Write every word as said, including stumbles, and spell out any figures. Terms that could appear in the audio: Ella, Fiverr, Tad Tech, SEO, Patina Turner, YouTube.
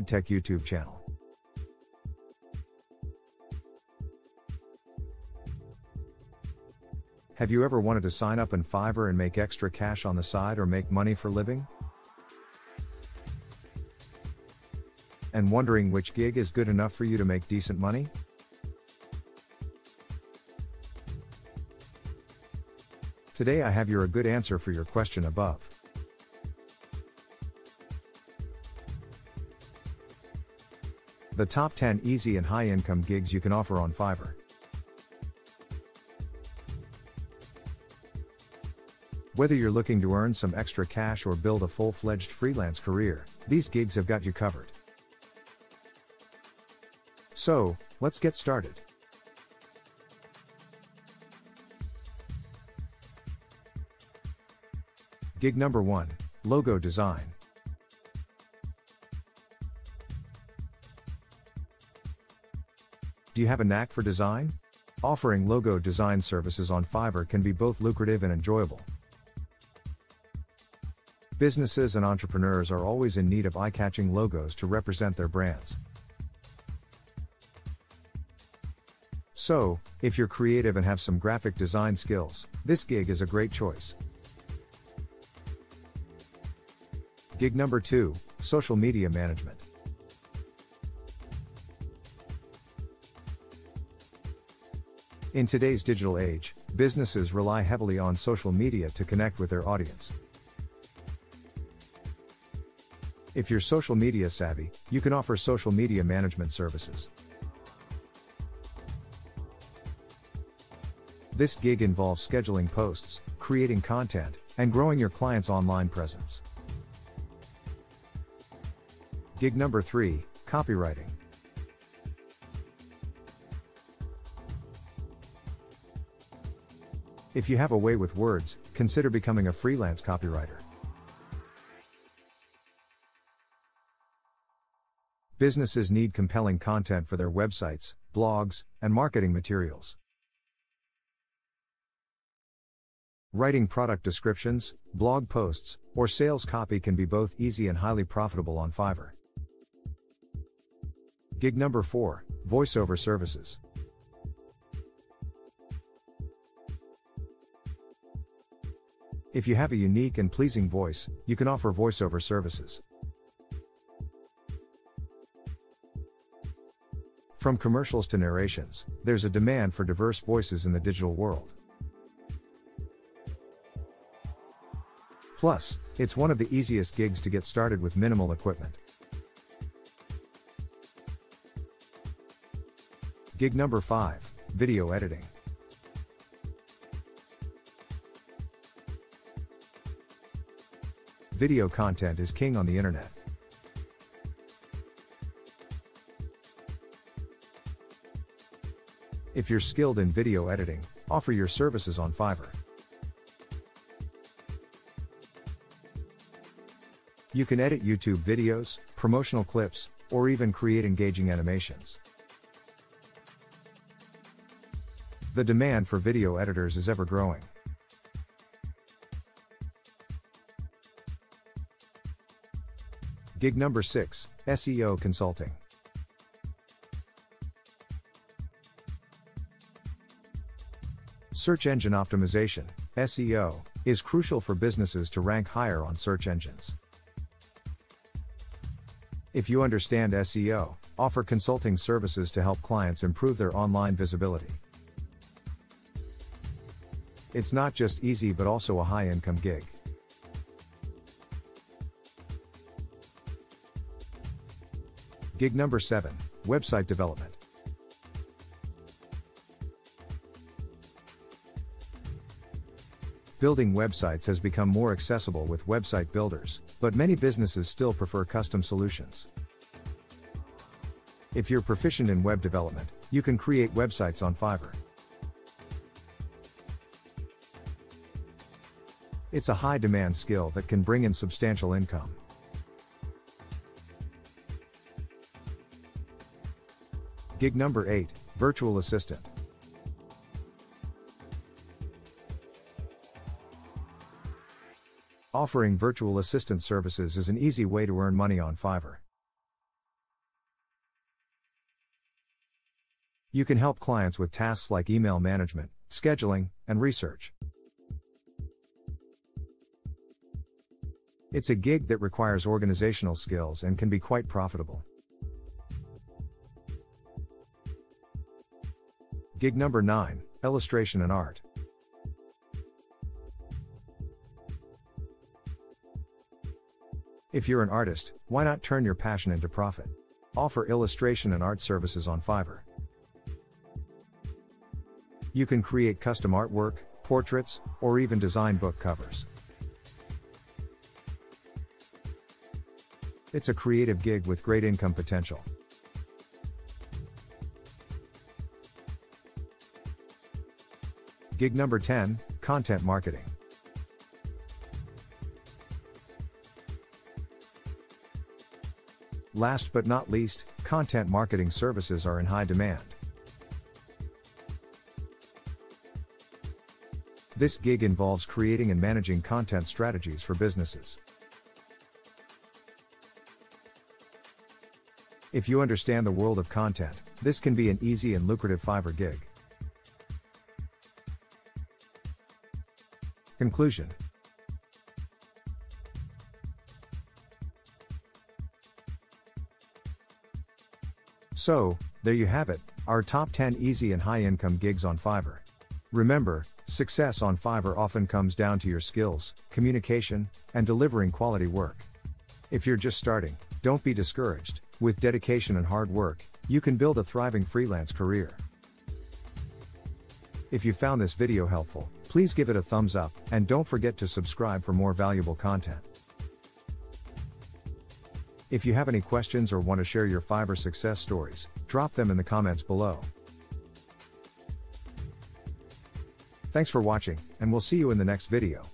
Ad Tech YouTube channel. Have you ever wanted to sign up in Fiverr and make extra cash on the side or make money for living? And wondering which gig is good enough for you to make decent money? Today I have you a good answer for your question above. The top ten easy and high income gigs you can offer on Fiverr. Whether you're looking to earn some extra cash or build a full-fledged freelance career, these gigs have got you covered. So, let's get started. Gig number one, logo design. Do you have a knack for design? Offering logo design services on Fiverr can be both lucrative and enjoyable. Businesses and entrepreneurs are always in need of eye-catching logos to represent their brands. So, if you're creative and have some graphic design skills, this gig is a great choice. Gig number two, social media management. In today's digital age, businesses rely heavily on social media to connect with their audience. If you're social media savvy, you can offer social media management services. This gig involves scheduling posts, creating content, and growing your clients' online presence. Gig number three, copywriting. If you have a way with words, consider becoming a freelance copywriter. Businesses need compelling content for their websites, blogs, and marketing materials. Writing product descriptions, blog posts, or sales copy can be both easy and highly profitable on Fiverr. Gig number four, voiceover services. If you have a unique and pleasing voice, you can offer voiceover services. From commercials to narrations, there's a demand for diverse voices in the digital world. Plus, it's one of the easiest gigs to get started with minimal equipment. Gig number five, video editing. Video content is king on the internet. If you're skilled in video editing, offer your services on Fiverr. You can edit YouTube videos, promotional clips, or even create engaging animations. The demand for video editors is ever growing. Gig number six, S E O consulting. Search engine optimization, S E O, is crucial for businesses to rank higher on search engines. If you understand S E O, offer consulting services to help clients improve their online visibility. It's not just easy but also a high-income gig. Gig number seven, website development. Building websites has become more accessible with website builders, but many businesses still prefer custom solutions. If you're proficient in web development, you can create websites on Fiverr. It's a high-demand skill that can bring in substantial income. Gig number eight, virtual assistant. Offering virtual assistant services is an easy way to earn money on Fiverr. you can help clients with tasks like email management, scheduling, and research. It's a gig that requires organizational skills and can be quite profitable. Gig number nine, illustration and art. If you're an artist, why not turn your passion into profit? Offer illustration and art services on Fiverr. You can create custom artwork, portraits, or even design book covers. It's a creative gig with great income potential. Gig number ten, content marketing. Last but not least, content marketing services are in high demand. This gig involves creating and managing content strategies for businesses. If you understand the world of content, this can be an easy and lucrative Fiverr gig. Conclusion. So, there you have it, our top ten easy and high income gigs on Fiverr. Remember, success on Fiverr often comes down to your skills, communication, and delivering quality work. If you're just starting, don't be discouraged. With dedication and hard work, you can build a thriving freelance career. If you found this video helpful, please give it a thumbs up, and don't forget to subscribe for more valuable content. If you have any questions or want to share your Fiverr success stories, drop them in the comments below. Thanks for watching, and we'll see you in the next video.